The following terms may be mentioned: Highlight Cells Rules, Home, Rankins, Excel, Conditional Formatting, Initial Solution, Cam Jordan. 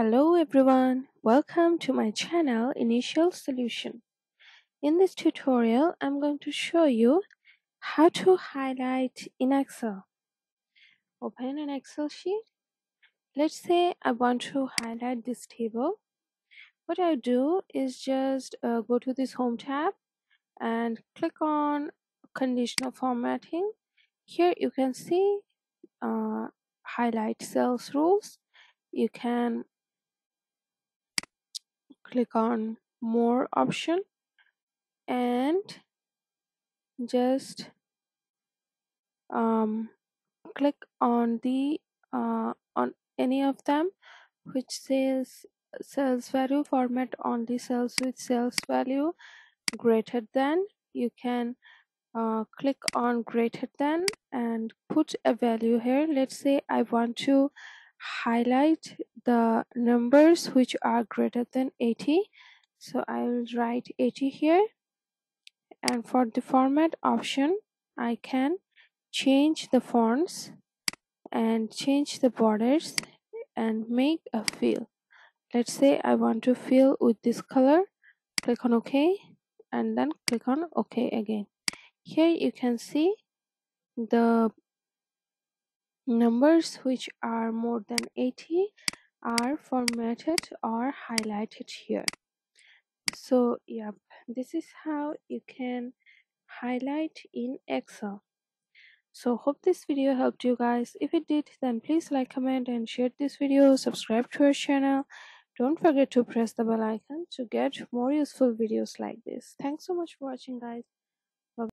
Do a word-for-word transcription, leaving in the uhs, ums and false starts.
Hello everyone, welcome to my channel Initial Solution. In this tutorial, I'm going to show you how to highlight in Excel. Open an Excel sheet. Let's say I want to highlight this table. What I'll do is just uh, go to this Home tab and click on Conditional Formatting. Here you can see uh, Highlight Cells Rules. You can click on more option and just um, click on the uh, on any of them which says cells value, format only cells with cells value greater than. You can uh, click on greater than and put a value here. Let's say I want to highlight the numbers which are greater than eighty, so I will write eighty here. And for the format option, I can change the fonts and change the borders and make a fill. Let's say I want to fill with this color. Click on OK and then click on OK again. Here you can see the numbers which are more than eighty are formatted or highlighted here. So yep, this is how you can highlight in Excel. So hope this video helped you guys. If it did, then please like, comment and share this video. Subscribe to our channel. Don't forget to press the bell icon to get more useful videos like this. Thanks so much for watching guys.